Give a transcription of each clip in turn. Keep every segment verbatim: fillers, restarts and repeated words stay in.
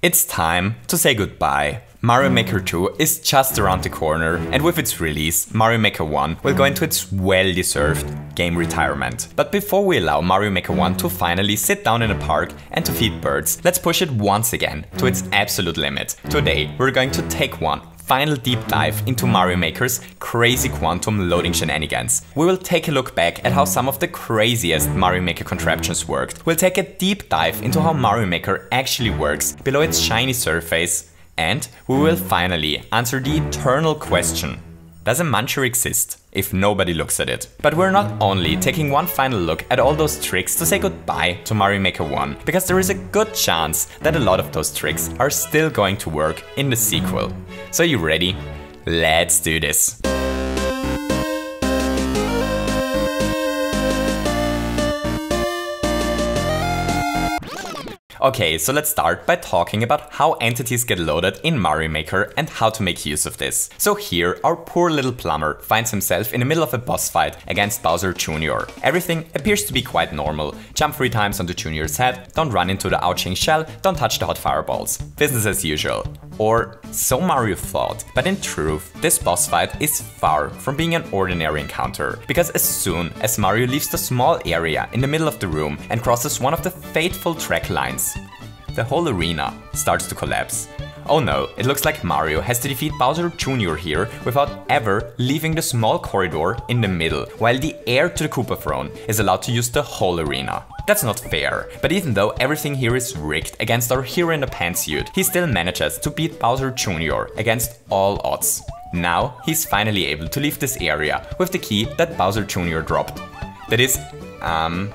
It's time to say goodbye. Mario Maker two is just around the corner, and with its release, Mario Maker one will go into its well-deserved game retirement. But before we allow Mario Maker one to finally sit down in a park and to feed birds, let's push it once again to its absolute limit. Today, we're going to take one final deep dive into Mario Maker's crazy quantum loading shenanigans. We will take a look back at how some of the craziest Mario Maker contraptions worked. We'll take a deep dive into how Mario Maker actually works below its shiny surface, and we will finally answer the eternal question: does a muncher exist if nobody looks at it? But we're not only taking one final look at all those tricks to say goodbye to Mario Maker one, because there is a good chance that a lot of those tricks are still going to work in the sequel. So you ready? Let's do this! Okay, so let's start by talking about how entities get loaded in Mario Maker and how to make use of this. So here, our poor little plumber finds himself in the middle of a boss fight against Bowser Junior Everything appears to be quite normal. Jump three times onto Junior's head, don't run into the ouching shell, don't touch the hot fireballs. Business as usual. Or so Mario thought. But in truth, this boss fight is far from being an ordinary encounter, because as soon as Mario leaves the small area in the middle of the room and crosses one of the fateful track lines, the whole arena starts to collapse. Oh no, it looks like Mario has to defeat Bowser Junior here without ever leaving the small corridor in the middle, while the heir to the Koopa throne is allowed to use the whole arena. That's not fair, but even though everything here is rigged against our hero in the pantsuit, he still manages to beat Bowser Junior against all odds. Now he's finally able to leave this area with the key that Bowser Junior dropped. That is, um...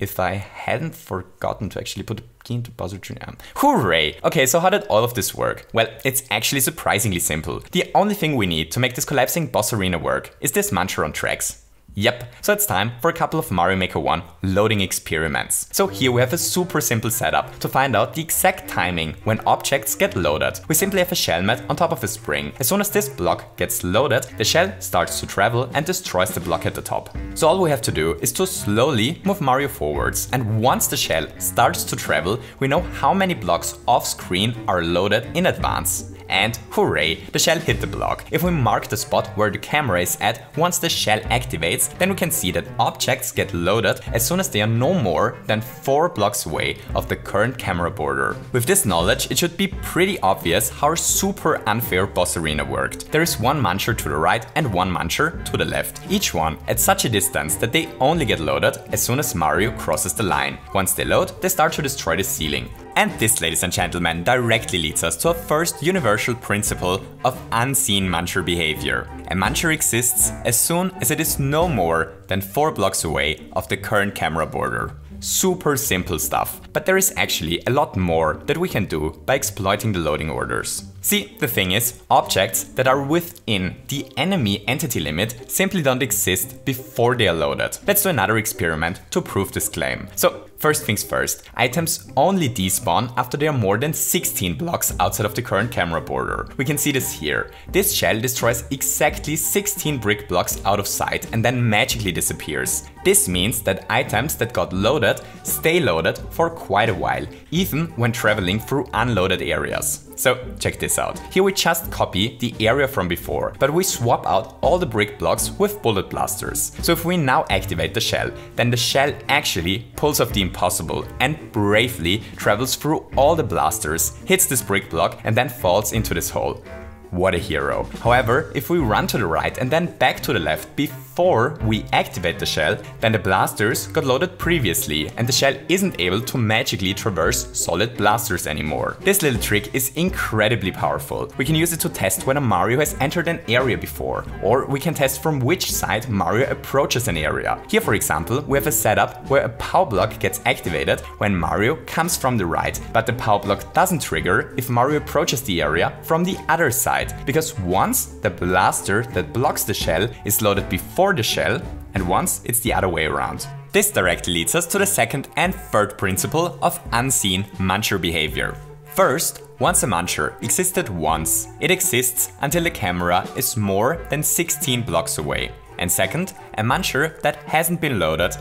if I hadn't forgotten to actually put a key into Bowser Junior Hooray! Okay, so how did all of this work? Well, it's actually surprisingly simple. The only thing we need to make this collapsing boss arena work is this muncher on tracks. Yep, so it's time for a couple of Mario Maker one loading experiments. So here we have a super simple setup to find out the exact timing when objects get loaded. We simply have a shell mat on top of a spring. As soon as this block gets loaded, the shell starts to travel and destroys the block at the top. So all we have to do is to slowly move Mario forwards, and once the shell starts to travel, we know how many blocks off screen are loaded in advance. And hooray, the shell hit the block. If we mark the spot where the camera is at once the shell activates, then we can see that objects get loaded as soon as they are no more than four blocks away of the current camera border. With this knowledge, it should be pretty obvious how our super unfair boss arena worked. There is one muncher to the right and one muncher to the left, each one at such a distance that they only get loaded as soon as Mario crosses the line. Once they load, they start to destroy the ceiling. And this, ladies and gentlemen, directly leads us to our first universal principle of unseen muncher behavior. A muncher exists as soon as it is no more than four blocks away of the current camera border. Super simple stuff, but there is actually a lot more that we can do by exploiting the loading orders. See, the thing is, objects that are within the enemy entity limit simply don't exist before they are loaded. Let's do another experiment to prove this claim. So, first things first, items only despawn after they are more than sixteen blocks outside of the current camera border. We can see this here. This shell destroys exactly sixteen brick blocks out of sight and then magically disappears. This means that items that got loaded stay loaded for quite a while, even when traveling through unloaded areas. So check this out. Here we just copy the area from before, but we swap out all the brick blocks with bullet blasters. So if we now activate the shell, then the shell actually pulls off the impossible and bravely travels through all the blasters, hits this brick block and then falls into this hole. What a hero. However, if we run to the right and then back to the left before we activate the shell, then the blasters got loaded previously and the shell isn't able to magically traverse solid blasters anymore. This little trick is incredibly powerful. We can use it to test when a Mario has entered an area before, or we can test from which side Mario approaches an area. Here, for example, we have a setup where a pow block gets activated when Mario comes from the right, but the pow block doesn't trigger if Mario approaches the area from the other side, because once the blaster that blocks the shell is loaded before the shell, and once it's the other way around. This directly leads us to the second and third principle of unseen muncher behavior. First, once a muncher existed once, it exists until the camera is more than sixteen blocks away. And second, a muncher that hasn't been loaded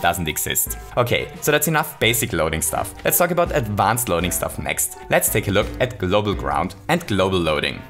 doesn't exist. Okay, so that's enough basic loading stuff. Let's talk about advanced loading stuff next. Let's take a look at global ground and global loading.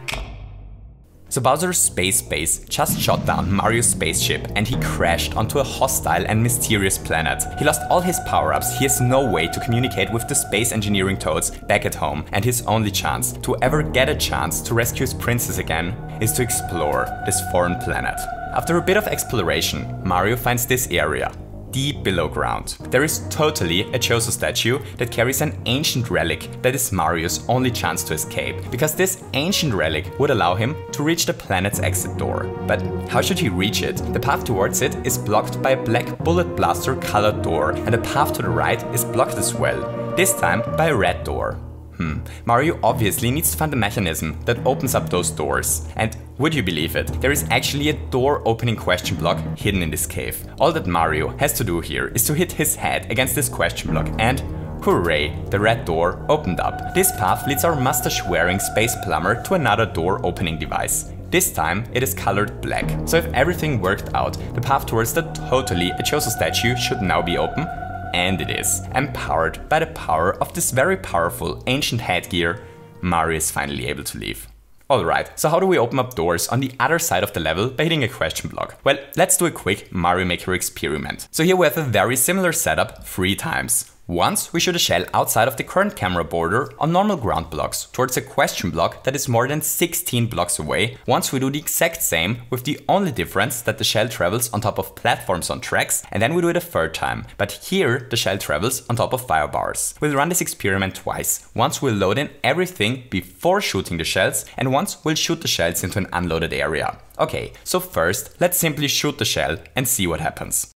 So Bowser's space base just shot down Mario's spaceship and he crashed onto a hostile and mysterious planet. He lost all his power-ups, he has no way to communicate with the space engineering toads back at home, and his only chance to ever get a chance to rescue his princess again is to explore this foreign planet. After a bit of exploration, Mario finds this area, deep below ground. There is totally a Chozo statue that carries an ancient relic that is Mario's only chance to escape, because this ancient relic would allow him to reach the planet's exit door. But how should he reach it? The path towards it is blocked by a black bullet blaster colored door, and the path to the right is blocked as well, this time by a red door. Hmm. Mario obviously needs to find a mechanism that opens up those doors. And would you believe it? There is actually a door opening question block hidden in this cave. All that Mario has to do here is to hit his head against this question block and hooray, the red door opened up. This path leads our mustache-wearing space plumber to another door opening device. This time it is colored black. So if everything worked out, the path towards the totally a Chozo statue should now be open. And it is. Empowered by the power of this very powerful ancient headgear, Mario is finally able to leave. Alright, so how do we open up doors on the other side of the level by hitting a question block? Well, let's do a quick Mario Maker experiment. So here we have a very similar setup three times. Once, we shoot a shell outside of the current camera border on normal ground blocks towards a question block that is more than sixteen blocks away. Once, we do the exact same with the only difference that the shell travels on top of platforms on tracks, and then we do it a third time. But here, the shell travels on top of firebars. We'll run this experiment twice. Once, we'll load in everything before shooting the shells, and once, we'll shoot the shells into an unloaded area. Okay, so first, let's simply shoot the shell and see what happens.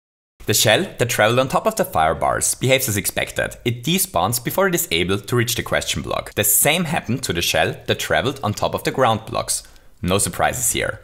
The shell that traveled on top of the firebars behaves as expected. It despawns before it is able to reach the question block. The same happened to the shell that traveled on top of the ground blocks. No surprises here.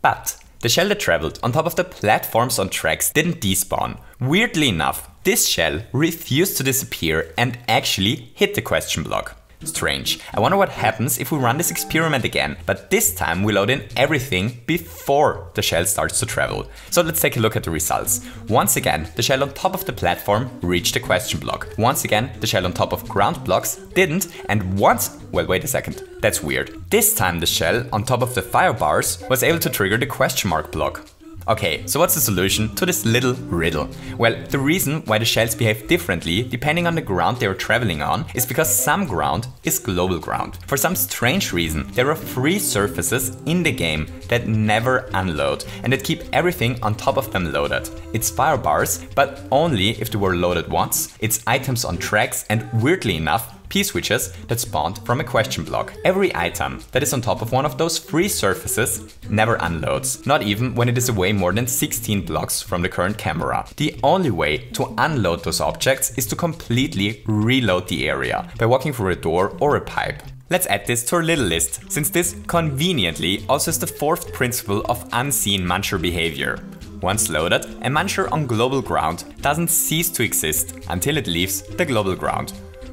But the shell that traveled on top of the platforms on tracks didn't despawn. Weirdly enough, this shell refused to disappear and actually hit the question block. Strange. I wonder what happens if we run this experiment again, but this time we load in everything before the shell starts to travel. So let's take a look at the results. Once again, the shell on top of the platform reached the question block. Once again, the shell on top of ground blocks didn't, and once... well, wait a second. That's weird. This time the shell on top of the firebars was able to trigger the question mark block. Okay, so what's the solution to this little riddle? Well, the reason why the shells behave differently depending on the ground they are traveling on is because some ground is global ground. For some strange reason, there are three surfaces in the game that never unload and that keep everything on top of them loaded. It's firebars, but only if they were loaded once. It's items on tracks and, weirdly enough, P-switches that spawned from a question block. Every item that is on top of one of those three surfaces never unloads, not even when it is away more than sixteen blocks from the current camera. The only way to unload those objects is to completely reload the area by walking through a door or a pipe. Let's add this to our little list, since this conveniently also is the fourth principle of unseen Muncher behavior. Once loaded, a Muncher on global ground doesn't cease to exist until it leaves the global ground.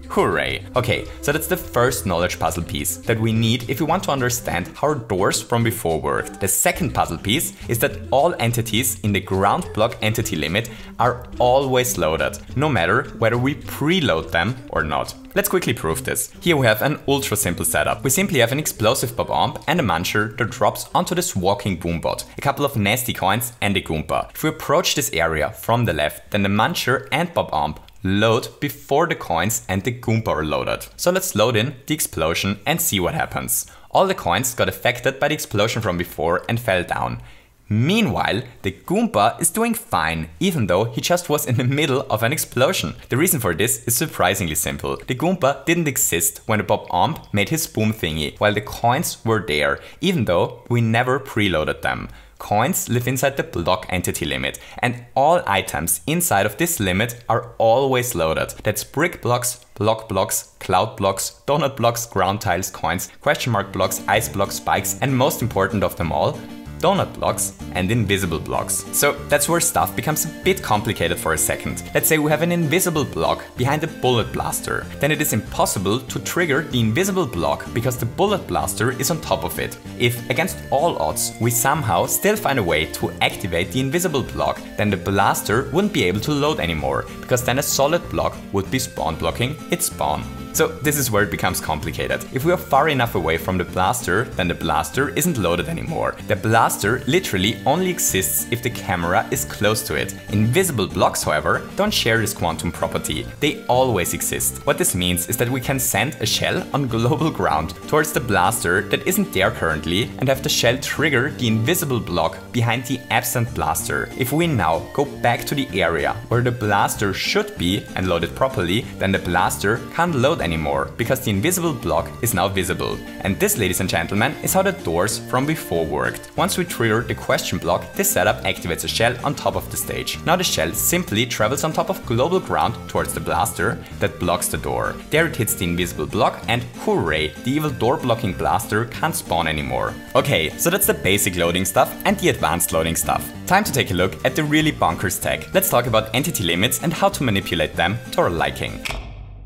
Hooray! Okay, so that's the first knowledge puzzle piece that we need if we want to understand how our doors from before worked. The second puzzle piece is that all entities in the ground block entity limit are always loaded, no matter whether we preload them or not. Let's quickly prove this. Here we have an ultra simple setup. We simply have an explosive bob-omb and a Muncher that drops onto this walking boombot, a couple of nasty coins and a Koopa. If we approach this area from the left, then the Muncher and bob-omb load before the coins and the Koopa are loaded. So let's load in the explosion and see what happens. All the coins got affected by the explosion from before and fell down. Meanwhile, the Koopa is doing fine, even though he just was in the middle of an explosion. The reason for this is surprisingly simple. The Koopa didn't exist when the bob-omb made his boom thingy, while the coins were there, even though we never preloaded them. Coins live inside the block entity limit, and all items inside of this limit are always loaded. That's brick blocks, block blocks, cloud blocks, donut blocks, ground tiles, coins, question mark blocks, ice blocks, spikes, and most important of them all, donut blocks and invisible blocks. So that's where stuff becomes a bit complicated for a second. Let's say we have an invisible block behind a bullet blaster. Then it is impossible to trigger the invisible block because the bullet blaster is on top of it. If, against all odds, we somehow still find a way to activate the invisible block, then the blaster wouldn't be able to load anymore, because then a solid block would be spawn blocking its spawn. So this is where it becomes complicated. If we are far enough away from the blaster, then the blaster isn't loaded anymore. The blaster literally only exists if the camera is close to it. Invisible blocks, however, don't share this quantum property. They always exist. What this means is that we can send a shell on global ground towards the blaster that isn't there currently and have the shell trigger the invisible block behind the absent blaster. If we now go back to the area where the blaster should be and load it properly, then the blaster can't load anymore, because the invisible block is now visible. And this, ladies and gentlemen, is how the doors from before worked. Once we trigger the question block, this setup activates a shell on top of the stage. Now the shell simply travels on top of global ground towards the blaster that blocks the door. There it hits the invisible block and hooray, the evil door blocking blaster can't spawn anymore. Okay, so that's the basic loading stuff and the advanced loading stuff. Time to take a look at the really bonkers tech. Let's talk about entity limits and how to manipulate them to our liking.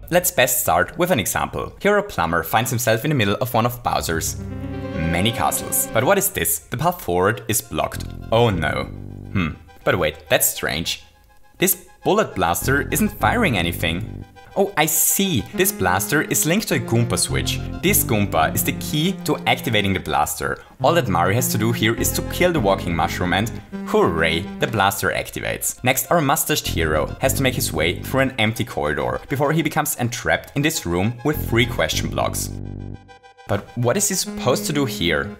Let's best start with an example. Here a plumber finds himself in the middle of one of Bowser's many castles. But what is this? The path forward is blocked. Oh no. Hmm. But wait, that's strange. This bullet blaster isn't firing anything. Oh, I see! This blaster is linked to a Koopa switch. This Koopa is the key to activating the blaster. All that Mario has to do here is to kill the walking mushroom and hooray, the blaster activates. Next, our mustached hero has to make his way through an empty corridor before he becomes entrapped in this room with three question blocks. But what is he supposed to do here?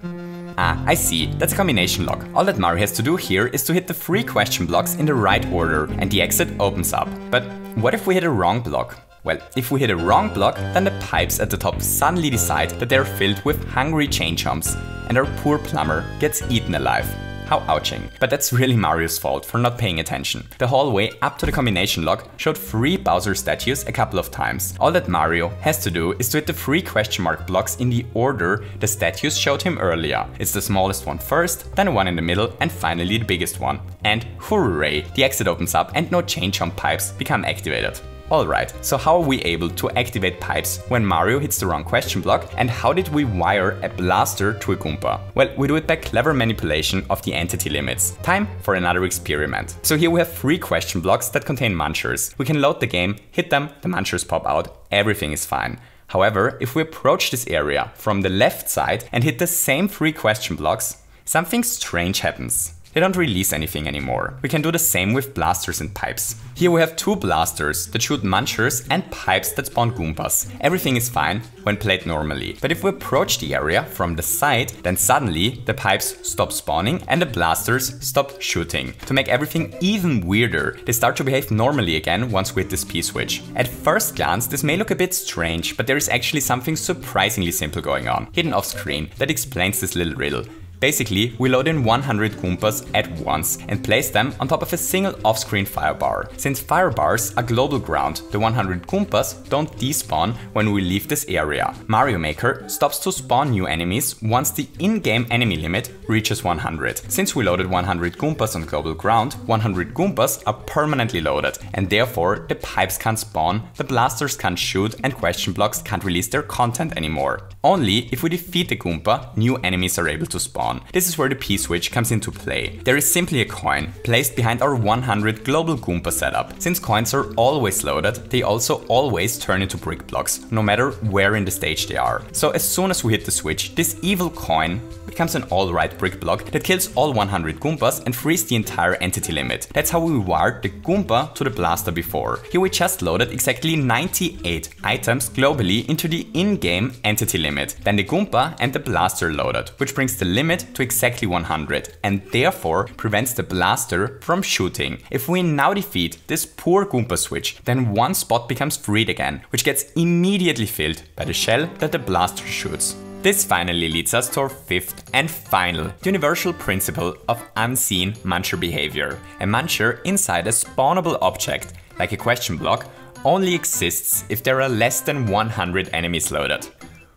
Ah, I see, that's a combination lock. All that Mario has to do here is to hit the three question blocks in the right order and the exit opens up. But what if we hit a wrong block? Well, if we hit a wrong block, then the pipes at the top suddenly decide that they are filled with hungry chain chomps and our poor plumber gets eaten alive. How ouching. But that's really Mario's fault for not paying attention. The hallway up to the combination lock showed three Bowser statues a couple of times. All that Mario has to do is to hit the three question mark blocks in the order the statues showed him earlier. It's the smallest one first, then one in the middle and finally the biggest one. And hooray! The exit opens up and no chain chomp pipes become activated. Alright, so how are we able to activate pipes when Mario hits the wrong question block and how did we wire a blaster to a Koopa? Well, we do it by clever manipulation of the entity limits. Time for another experiment. So here we have three question blocks that contain munchers. We can load the game, hit them, the munchers pop out, everything is fine. However, if we approach this area from the left side and hit the same three question blocks, something strange happens. They don't release anything anymore. We can do the same with blasters and pipes. Here we have two blasters that shoot munchers and pipes that spawn Goombas. Everything is fine when played normally. But if we approach the area from the side, then suddenly the pipes stop spawning and the blasters stop shooting. To make everything even weirder, they start to behave normally again once we hit this P-switch. At first glance, this may look a bit strange, but there is actually something surprisingly simple going on, hidden off screen, that explains this little riddle. Basically, we load in one hundred Koopas at once and place them on top of a single off-screen firebar. Since firebars are global ground, the one hundred Koopas don't despawn when we leave this area. Mario Maker stops to spawn new enemies once the in-game enemy limit reaches one hundred. Since we loaded one hundred Koopas on global ground, one hundred Koopas are permanently loaded and therefore the pipes can't spawn, the blasters can't shoot and question blocks can't release their content anymore. Only if we defeat the Koompa, new enemies are able to spawn. This is where the P-switch comes into play. There is simply a coin placed behind our one hundred global Goomba setup. Since coins are always loaded, they also always turn into brick blocks, no matter where in the stage they are. So as soon as we hit the switch, this evil coin becomes an alright brick block that kills all one hundred Goombas and frees the entire entity limit. That's how we wired the Goomba to the blaster before. Here we just loaded exactly ninety-eight items globally into the in-game entity limit. Then the Goomba and the blaster loaded, which brings the limit to exactly one hundred and therefore prevents the blaster from shooting. If we now defeat this poor Goomba switch, then one spot becomes freed again, which gets immediately filled by the shell that the blaster shoots. This finally leads us to our fifth and final universal principle of unseen muncher behavior. A muncher inside a spawnable object, like a question block, only exists if there are less than one hundred enemies loaded.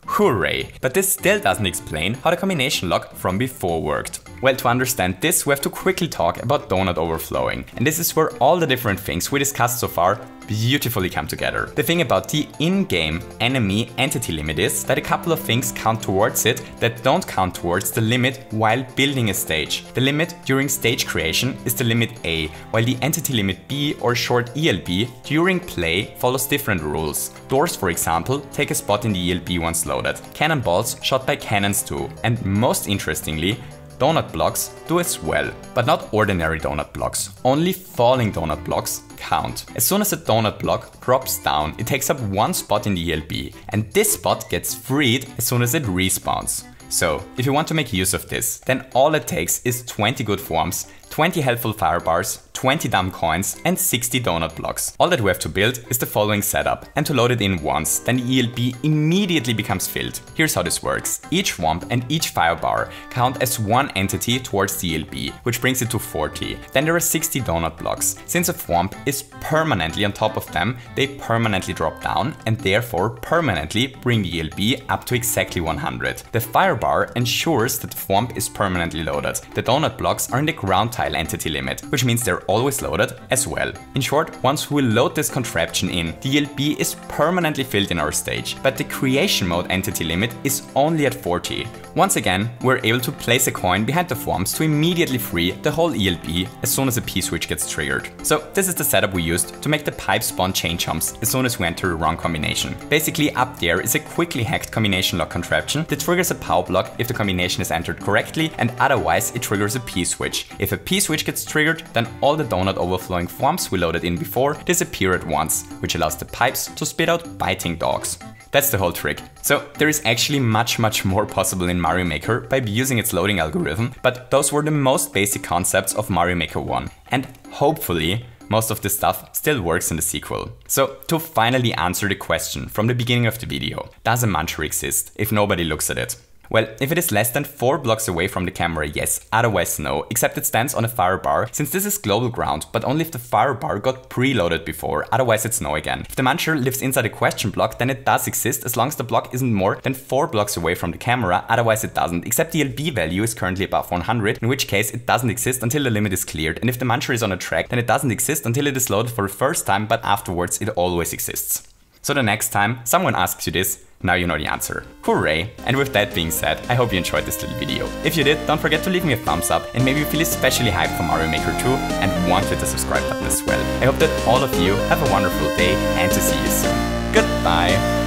Hooray! But this still doesn't explain how the combination lock from before worked. Well, to understand this, we have to quickly talk about donut overflowing. And this is where all the different things we discussed so far beautifully come together. The thing about the in-game enemy entity limit is that a couple of things count towards it that don't count towards the limit while building a stage. The limit during stage creation is the limit A, while the entity limit B, or short E L B, during play follows different rules. Doors, for example, take a spot in the E L B once loaded. Cannonballs shot by cannons too. And most interestingly, donut blocks do as well. But not ordinary donut blocks, only falling donut blocks count. As soon as a donut block drops down, it takes up one spot in the E L B, and this spot gets freed as soon as it respawns. So, if you want to make use of this, then all it takes is twenty good thwomps, twenty helpful firebars, twenty dumb coins and sixty donut blocks. All that we have to build is the following setup, and to load it in once, then the E L B immediately becomes filled. Here's how this works. Each thwomp and each firebar count as one entity towards the E L B, which brings it to forty. Then there are sixty donut blocks. Since a thwomp is permanently on top of them, they permanently drop down and therefore permanently bring the E L B up to exactly one hundred. The firebar ensures that the thwomp is permanently loaded. The donut blocks are in the ground tile entity limit, which means they're always loaded as well. In short, once we load this contraption in, the E L B is permanently filled in our stage, but the creation mode entity limit is only at forty. Once again, we're able to place a coin behind the thwomps to immediately free the whole E L B as soon as a P-switch gets triggered. So this is the setup we used to make the pipe spawn chain chomps as soon as we enter a wrong combination. Basically, up there is a quickly hacked combination lock contraption that triggers a power block if the combination is entered correctly, and otherwise it triggers a P-switch. If a P-switch gets triggered, then all the donut overflowing thwomps we loaded in before disappear at once, which allows the pipes to spit out biting dogs. That's the whole trick. So there is actually much much more possible in Mario Maker by using its loading algorithm, but those were the most basic concepts of Mario Maker one, and hopefully most of this stuff still works in the sequel. So to finally answer the question from the beginning of the video, does a muncher exist if nobody looks at it? Well, if it is less than four blocks away from the camera, yes, otherwise no, except it stands on a firebar, since this is global ground, but only if the firebar got preloaded before, otherwise it's no again. If the muncher lives inside a question block, then it does exist as long as the block isn't more than four blocks away from the camera, otherwise it doesn't, except the E L B value is currently above one hundred, in which case it doesn't exist until the limit is cleared, and if the muncher is on a track, then it doesn't exist until it is loaded for the first time, but afterwards it always exists. So the next time someone asks you this, now you know the answer. Hooray! And with that being said, I hope you enjoyed this little video. If you did, don't forget to leave me a thumbs up, and maybe you feel especially hyped for Mario Maker two and want to hit the subscribe button as well. I hope that all of you have a wonderful day and to see you soon. Goodbye!